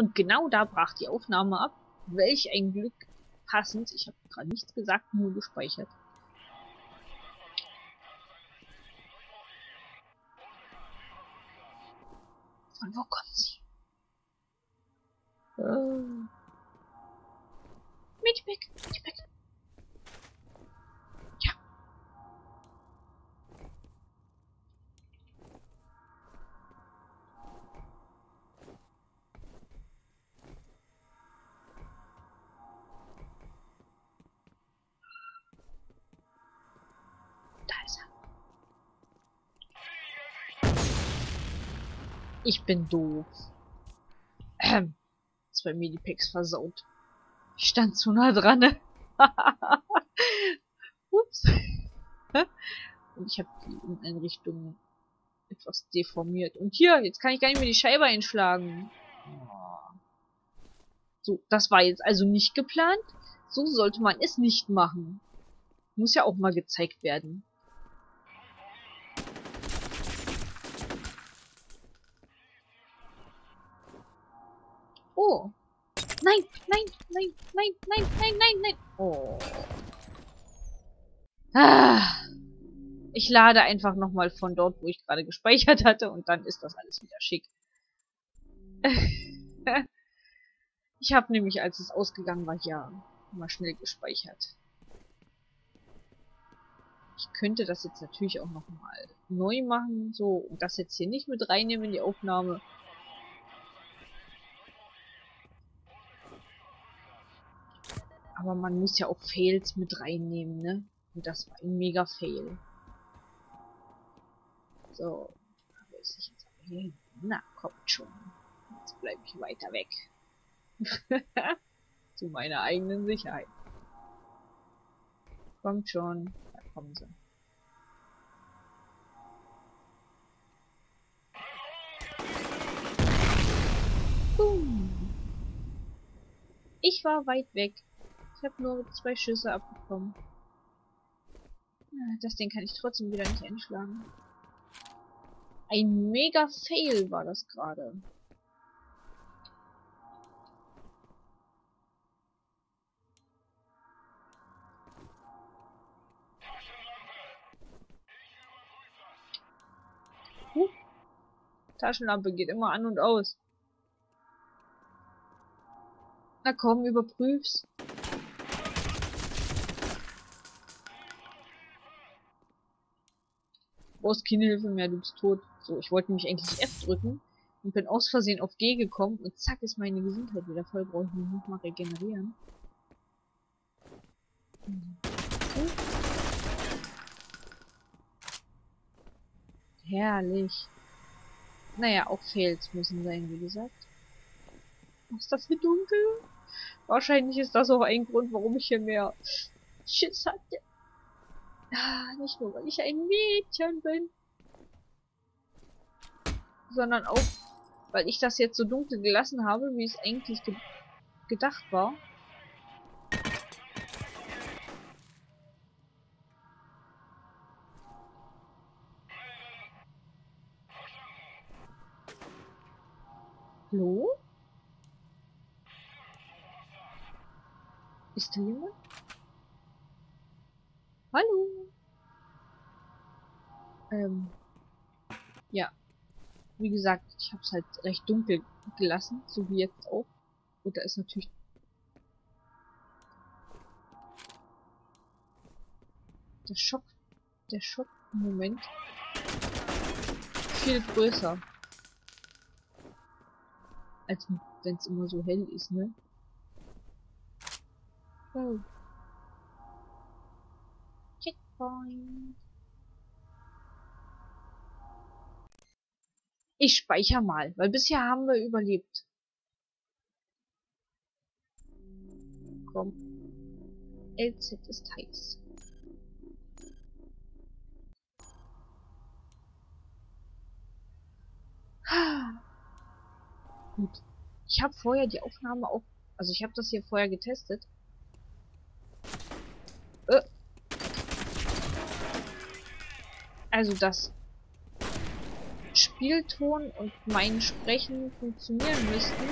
Und genau da brach die Aufnahme ab. Welch ein Glück. Passend. Ich habe gerade nichts gesagt, nur gespeichert. Von wo kommen sie? Medipack, Medipack. Ja. Da ist er. Ich bin doof. Zwei Medipacks versaut. Ich stand zu nah dran. Ne? Ups. Und ich habe die in eine Richtung etwas deformiert. Und hier, jetzt kann ich gar nicht mehr die Scheibe einschlagen. So, das war jetzt also nicht geplant. So sollte man es nicht machen. Muss ja auch mal gezeigt werden. Oh. Nein, nein, nein, nein, nein, nein, nein, nein. Oh. Ah. Ich lade einfach nochmal von dort, wo ich gerade gespeichert hatte, und dann ist das alles wieder schick. Ich habe nämlich, als es ausgegangen war, ja, mal schnell gespeichert. Ich könnte das jetzt natürlich auch nochmal neu machen, so, und das jetzt hier nicht mit reinnehmen in die Aufnahme. Aber man muss ja auch Fails mit reinnehmen, ne? Und das war ein mega Fail. So. Wo ist ich jetzt aber hier hin? Na, kommt schon. Jetzt bleibe ich weiter weg. Zu meiner eigenen Sicherheit. Kommt schon. Da kommen sie. Ich war weit weg. Ich habe nur 2 Schüsse abbekommen. Das Ding kann ich trotzdem wieder nicht einschlagen. Ein mega Fail war das gerade. Taschenlampe geht immer an und aus. Na komm, überprüf's. Du brauchst keine Hilfe mehr, du bist tot. So, ich wollte mich eigentlich F drücken und bin aus Versehen auf G gekommen und zack ist meine Gesundheit wieder voll. Brauche ich mich nicht mal regenerieren. Okay. Herrlich. Naja, auch Fails müssen sein, wie gesagt. Was ist das für dunkel? Wahrscheinlich ist das auch ein Grund, warum ich hier mehr Schiss hatte. Ah, nicht nur, weil ich ein Mädchen bin, sondern auch, weil ich das jetzt so dunkel gelassen habe, wie es eigentlich gedacht war. Hallo? Ist da jemand? Hallo! Ja. Wie gesagt, ich hab's halt recht dunkel gelassen, so wie jetzt auch. Und da ist natürlich... Der Schock-Moment viel größer. Als wenn's immer so hell ist, ne? Oh. Ich speichere mal, weil bisher haben wir überlebt. Komm. LZ ist heiß. Gut. Ich habe vorher die Aufnahme auch... Also ich habe das hier vorher getestet. Also das Spielton und mein Sprechen funktionieren müssten,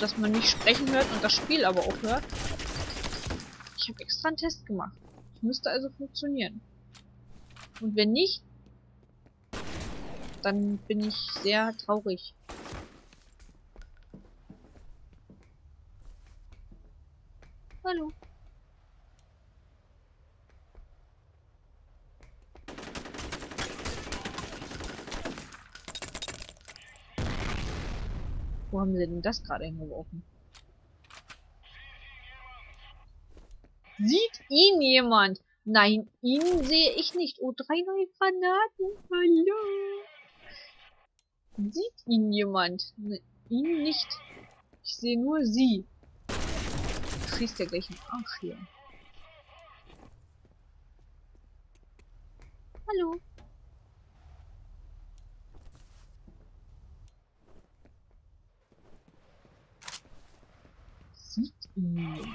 dass man mich sprechen hört und das Spiel aber auch hört. Ich habe extra einen Test gemacht. Das müsste also funktionieren. Und wenn nicht, dann bin ich sehr traurig. Hallo. Wo haben sie denn das gerade hingeworfen? Sieht ihn jemand? Nein, ihn sehe ich nicht. Oh, 3 neue Granaten. Hallo. Sieht ihn jemand? Ne, ihn nicht. Ich sehe nur sie. Schießt ja gleich einen Arsch hier. Hallo. Sieht ihn jemand?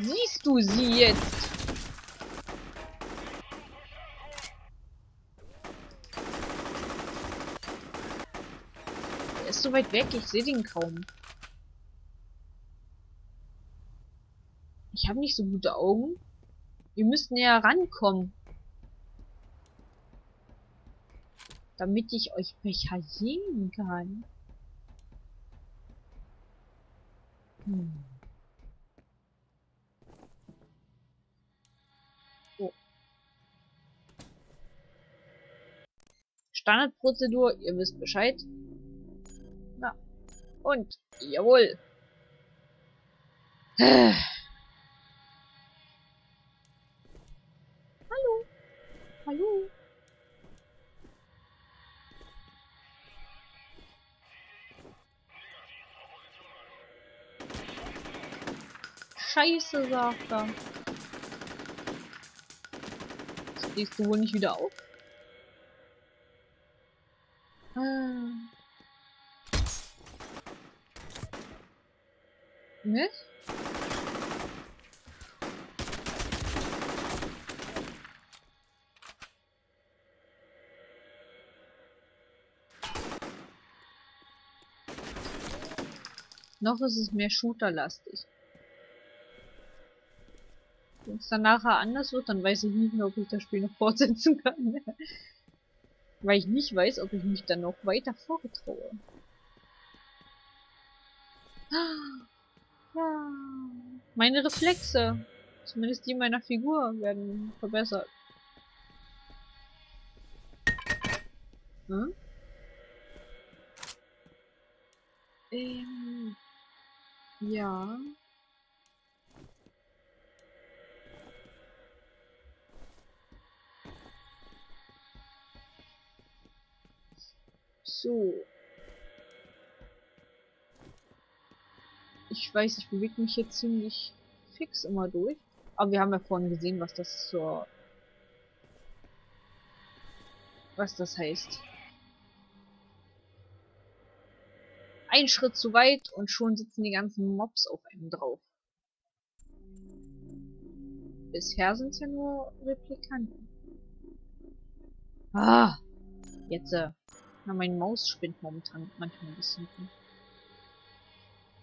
Siehst du sie jetzt? Er ist so weit weg, ich sehe den kaum. Ich habe nicht so gute Augen. Wir müssen näher rankommen. Damit ich euch besser sehen kann. Hm. Standardprozedur, ihr wisst Bescheid. Na. Und jawohl. Hallo. Hallo. Scheiße, sagt er. Stehst du wohl nicht wieder auf? Mit? Noch ist es mehr shooterlastig. Wenn es dann nachher anders wird, dann weiß ich nicht mehr, ob ich das Spiel noch fortsetzen kann. Weil ich nicht weiß, ob ich mich dann noch weiter vorgetraue. Meine Reflexe, zumindest die meiner Figur, werden verbessert. Hm? Ja. So. Ich weiß, ich bewege mich jetzt ziemlich fix immer durch. Aber wir haben ja vorhin gesehen, was das so... was das heißt. Ein Schritt zu weit und schon sitzen die ganzen Mobs auf einem drauf. Bisher sind es ja nur Replikanten. Ah! Jetzt, na, mein Maus spinnt momentan manchmal ein bisschen.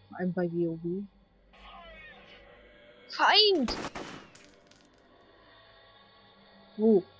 Vor allem bei WoW. Feind! Wo? Oh.